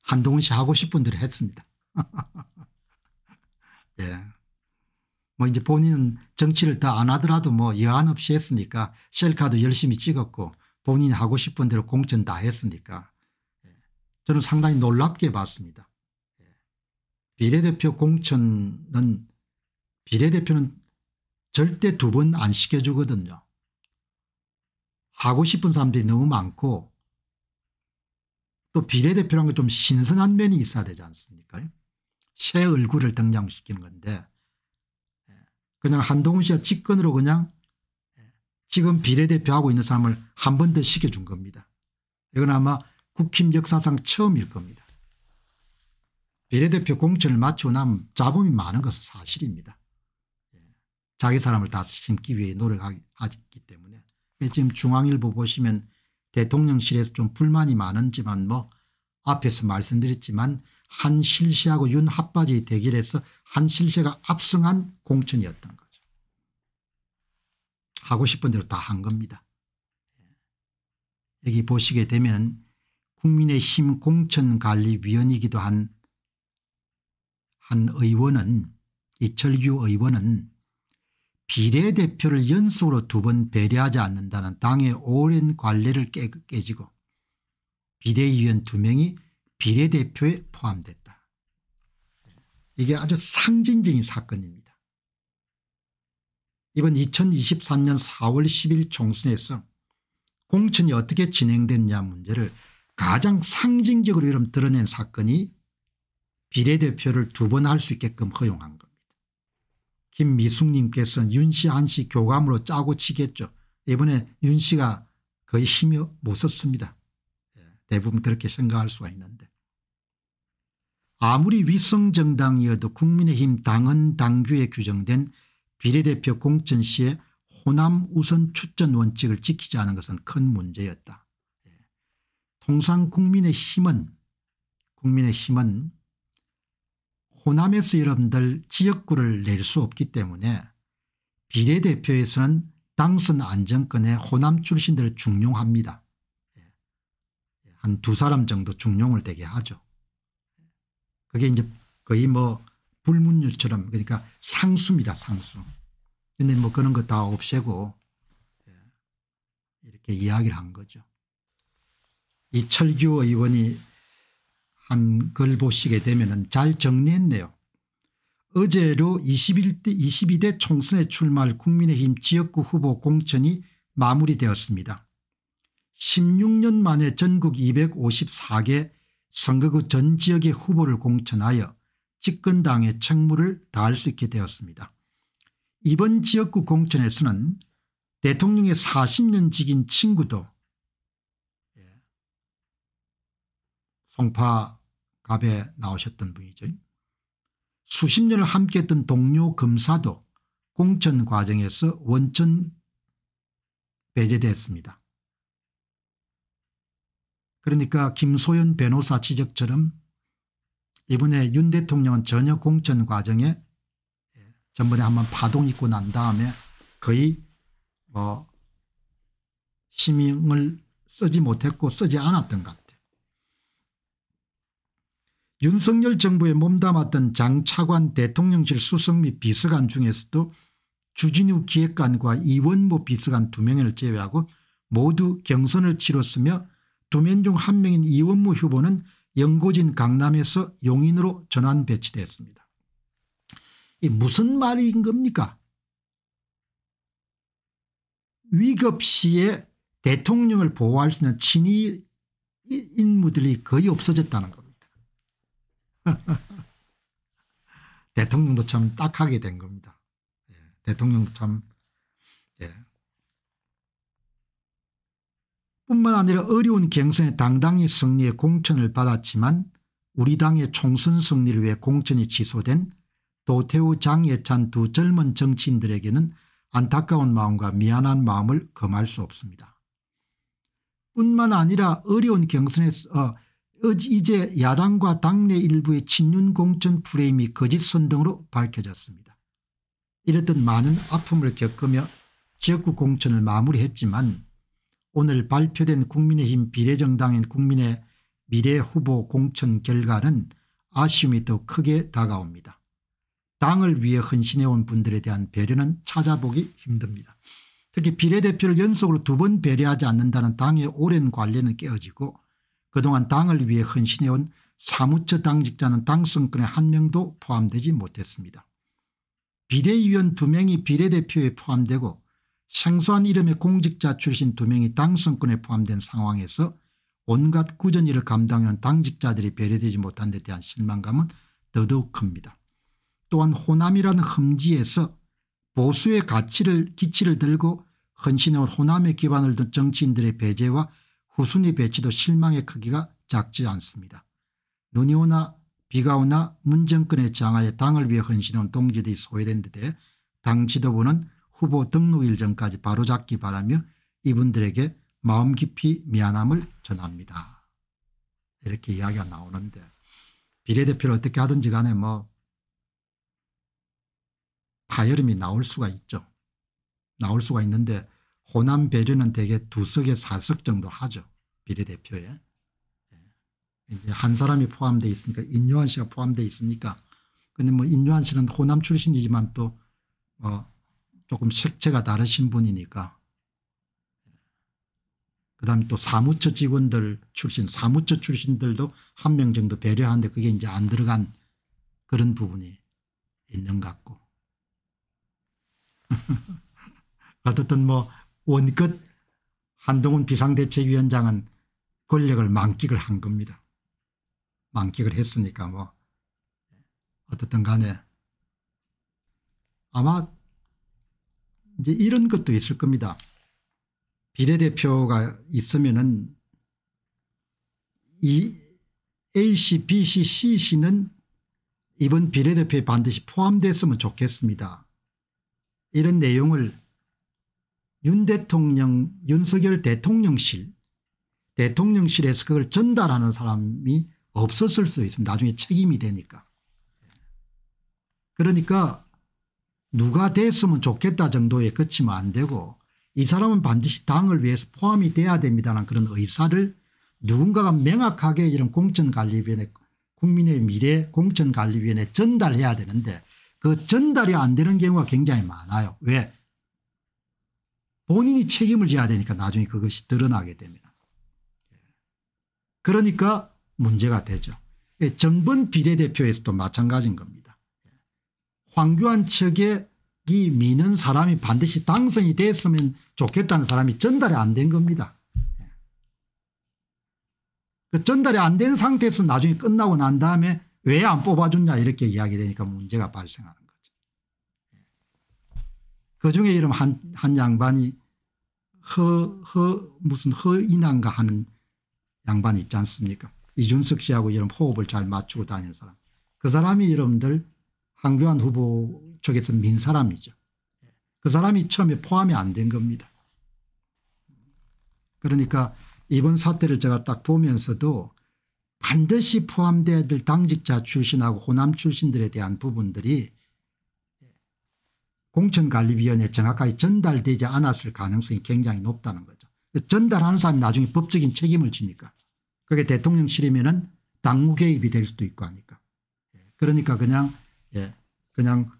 한동훈 씨 하고 싶은 대로 했습니다. 예. 이제 본인은 정치를 더 안 하더라도 여한 없이 했으니까 셀카도 열심히 찍었고 본인이 하고 싶은 대로 공천 다 했으니까 저는 상당히 놀랍게 봤습니다. 비례대표 공천은 비례대표는 절대 두 번 안 시켜주거든요. 하고 싶은 사람들이 너무 많고 또 비례대표라는 게 좀 신선한 면이 있어야 되지 않습니까? 새 얼굴을 등장시키는 건데 그냥 한동훈 씨가 직권으로 그냥 지금 비례대표하고 있는 사람을 한 번 더 시켜준 겁니다. 이건 아마 국힘 역사상 처음일 겁니다. 비례대표 공천을 마치고 나면 잡음이 많은 것은 사실입니다. 자기 사람을 다 심기 위해 노력하기 때문에. 지금 중앙일보 보시면 대통령실에서 좀 불만이 많은지만 앞에서 말씀드렸지만 한실세하고 윤핫바지 대결에서 한실세가 압승한 공천이었던 거죠. 하고 싶은 대로 다 한 겁니다. 여기 보시게 되면 국민의힘 공천관리위원이기도 한 의원은 이철규 의원은 비례대표를 연속으로 두 번 배려하지 않는다는 당의 오랜 관례를 깨지고 비대위원 2명이 비례대표에 포함됐다. 이게 아주 상징적인 사건입니다. 이번 2023년 4월 10일 총선에서 공천이 어떻게 진행됐냐 문제를 가장 상징적으로 이름 드러낸 사건이 비례대표를 두 번 할 수 있게끔 허용한 겁니다. 김미숙님께서는 윤 씨, 한 씨 교감으로 짜고 치겠죠. 이번에 윤 씨가 거의 힘이 못 썼습니다. 대부분 그렇게 생각할 수가 있는데 아무리 위성정당이어도 국민의힘 당헌 당규에 규정된 비례대표 공천 시에 호남 우선 추천 원칙을 지키지 않은 것은 큰 문제였다. 통상 국민의힘은 호남에서 여러분들 지역구를 낼 수 없기 때문에 비례대표에서는 당선 안정권에 호남 출신들을 중용합니다. 한 2사람 정도 중용을 되게 하죠. 그게 이제 거의 불문율처럼 그러니까 상수입니다, 상수. 근데 그런 거 다 없애고 이렇게 이야기를 한 거죠. 이철규 의원이 한 글 보시게 되면은 잘 정리했네요. 어제로 22대 총선에 출마할 국민의힘 지역구 후보 공천이 마무리되었습니다. 16년 만에 전국 254개 선거구 전 지역의 후보를 공천하여 집권당의 책무를 다할 수 있게 되었습니다. 이번 지역구 공천에서는 대통령의 40년 직인 친구도 송파갑에 나오셨던 분이죠. 수십 년을 함께했던 동료 검사도 공천 과정에서 원천 배제됐습니다. 그러니까 김소연 변호사 지적처럼 이번에 윤 대통령은 전혀 공천 과정에 전번에 한번 파동 있고 난 다음에 거의 힘을 쓰지 못했고 쓰지 않았던 것 같아요. 윤석열 정부에 몸담았던 장차관 대통령실 수석 및 비서관 중에서도 주진우 기획관과 이원모 비서관 2명을 제외하고 모두 경선을 치렀으며 2명 중 1명인 이원모 후보는 영고진 강남에서 용인으로 전환 배치됐습니다. 이 무슨 말인 겁니까? 위급 시에 대통령을 보호할 수 있는 친위 인물들이 거의 없어졌다는 겁니다. 대통령도 참 딱하게 된 겁니다. 예, 대통령도 참 뿐만 아니라 어려운 경선에 당당히 승리해 공천을 받았지만 우리 당의 총선 승리를 위해 공천이 취소된 도태우, 장예찬 두 젊은 정치인들에게는 안타까운 마음과 미안한 마음을 금할 수 없습니다. 뿐만 아니라 어려운 경선에서 이제 야당과 당내 일부의 친윤 공천 프레임이 거짓 선동으로 밝혀졌습니다. 이렇듯 많은 아픔을 겪으며 지역구 공천을 마무리했지만 오늘 발표된 국민의힘 비례정당인 국민의 미래 후보 공천 결과는 아쉬움이 더 크게 다가옵니다. 당을 위해 헌신해온 분들에 대한 배려는 찾아보기 힘듭니다. 특히 비례대표를 연속으로 두 번 배려하지 않는다는 당의 오랜 관례는 깨어지고 그동안 당을 위해 헌신해온 사무처 당직자는 당선권에 한 명도 포함되지 못했습니다. 비례위원 2명이 비례대표에 포함되고 생소한 이름의 공직자 출신 2명이 당선권에 포함된 상황에서 온갖 구전일을 감당해온 당직자들이 배려되지 못한 데 대한 실망감은 더더욱 큽니다. 또한 호남이라는 험지에서 보수의 기치를 들고 헌신해온 호남에 기반을 둔 정치인들의 배제와 후순위 배치도 실망의 크기가 작지 않습니다. 눈이 오나 비가 오나 문정권의 장하에 당을 위해 헌신해온 동지들이 소외된 데 대해 당 지도부는 후보 등록일 전까지 바로잡기 바라며 이분들에게 마음 깊이 미안함을 전합니다. 이렇게 이야기가 나오는데 비례대표를 어떻게 하든지 간에 뭐 파열음이 나올 수가 있죠. 나올 수가 있는데 호남 배려는 대개 2석에 4석 정도 하죠. 비례대표에. 이제 한 사람이 포함되어 있으니까 인요한 씨가 포함되어 있으니까. 근데 뭐 인요한 씨는 호남 출신이지만 또 조금 색채가 다르신 분이니까. 그다음에 또 사무처 직원들 출신, 사무처 출신들도 한 명 정도 배려하는데 그게 이제 안 들어간 그런 부분이 있는 것 같고. 어쨌든 뭐 원끝 한동훈 비상대책위원장은 권력을 만끽을 한 겁니다. 만끽을 했으니까 뭐 어쨌든 간에 아마 이제 이런 것도 있을 겁니다. 비례대표가 있으면은 이 A씨, B씨, C씨는 이번 비례대표에 반드시 포함됐으면 좋겠습니다. 이런 내용을 윤석열 대통령실에서 그걸 전달하는 사람이 없었을 수도 있습니다. 나중에 책임이 되니까. 그러니까 누가 됐으면 좋겠다 정도에 그치면 안 되고 이 사람은 반드시 당을 위해서 포함이 돼야 됩니다라는 그런 의사를 누군가가 명확하게 이런 공천관리위원회 국민의 미래 공천관리위원회에 전달해야 되는데 그 전달이 안 되는 경우가 굉장히 많아요. 왜? 본인이 책임을 져야 되니까 나중에 그것이 드러나게 됩니다. 그러니까 문제가 되죠. 전번 비례대표에서도 마찬가지인 겁니다. 황교안 측에 이 미는 사람이 반드시 당선이 됐으면 좋겠다는 사람이 전달이 안 된 겁니다. 그 전달이 안 된 상태에서 나중에 끝나고 난 다음에 왜 안 뽑아줬냐 이렇게 이야기되니까 문제가 발생하는 거죠. 그중에 이런 한 양반이 무슨 허인한가 하는 양반이 있지 않습니까? 이준석 씨하고 이런 호흡을 잘 맞추고 다니는 사람. 그 사람이 여러분들 황교안 후보 쪽에서 민 사람이죠. 그 사람이 처음에 포함이 안 된 겁니다. 그러니까 이번 사태를 제가 딱 보면서도 반드시 포함돼야 될 당직자 출신하고 호남 출신들에 대한 부분들이 공천관리위원회에 정확하게 전달되지 않았을 가능성이 굉장히 높다는 거죠. 전달하는 사람이 나중에 법적인 책임을 지니까. 그게 대통령실이면은 당무 개입이 될 수도 있고 하니까. 그러니까 그냥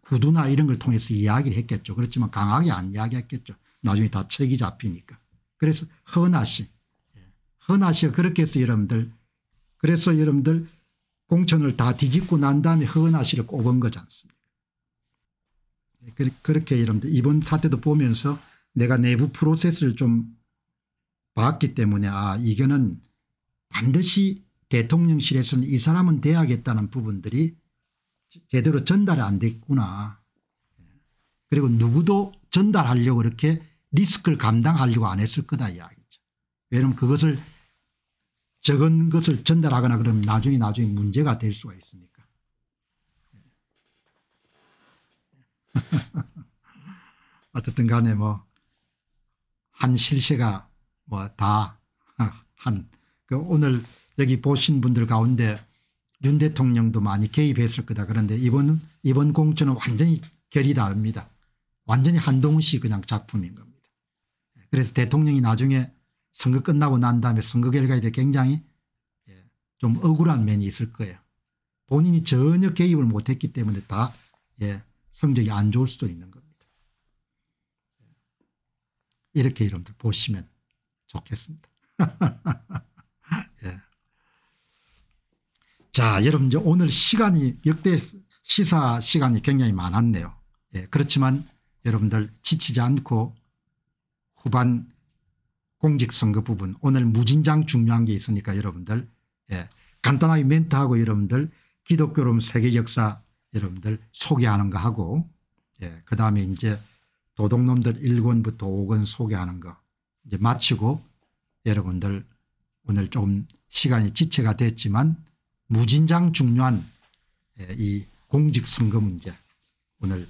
구두나 이런 걸 통해서 이야기를 했겠죠. 그렇지만 강하게 안 이야기했겠죠. 나중에 다 책이 잡히니까. 그래서 허나 씨가 그렇게 해서 여러분들 공천을 다 뒤집고 난 다음에 허은하 씨를 꼽은 거지 않습니까? 그렇게 여러분들 이번 사태도 보면서 내가 내부 프로세스를 좀 봤기 때문에 아 이거는 반드시 대통령실에서는 이 사람은 돼야겠다는 부분들이 제대로 전달이 안 됐구나. 그리고 누구도 전달하려고 이렇게 리스크를 감당하려고 안 했을 거다 이야기죠. 왜냐하면 그것을 적은 것을 전달하거나 그러면 나중에 문제가 될 수가 있으니까. 어쨌든 간에 뭐 한 실세가 뭐 다 한 오늘 여기 보신 분들 가운데 윤 대통령도 많이 개입했을 거다. 그런데 이번 공천은 완전히 결이 다릅니다. 완전히 한동훈 씨 그냥 작품인 겁니다. 그래서 대통령이 나중에 선거 끝나고 난 다음에 선거 결과에 대해 굉장히 좀 억울한 면이 있을 거예요. 본인이 전혀 개입을 못했기 때문에 다 성적이 안 좋을 수도 있는 겁니다. 이렇게 여러분들 보시면 좋겠습니다. 예. 자, 여러분 이제 오늘 시간이 역대 시사 시간이 굉장히 많았네요. 예, 그렇지만 여러분들 지치지 않고 후반 공직선거 부분 오늘 무진장 중요한 게 있으니까 여러분들 예, 간단하게 멘트하고 여러분들 기독교로움 세계 역사 여러분들 소개하는 거 하고 예, 그다음에 이제 도둑놈들 1권부터 5권 소개하는 거 이제 마치고 여러분들 오늘 조금 시간이 지체가 됐지만 무진장 중요한 이 공직선거 문제 오늘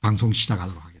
방송 시작하도록 하겠습니다.